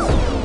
You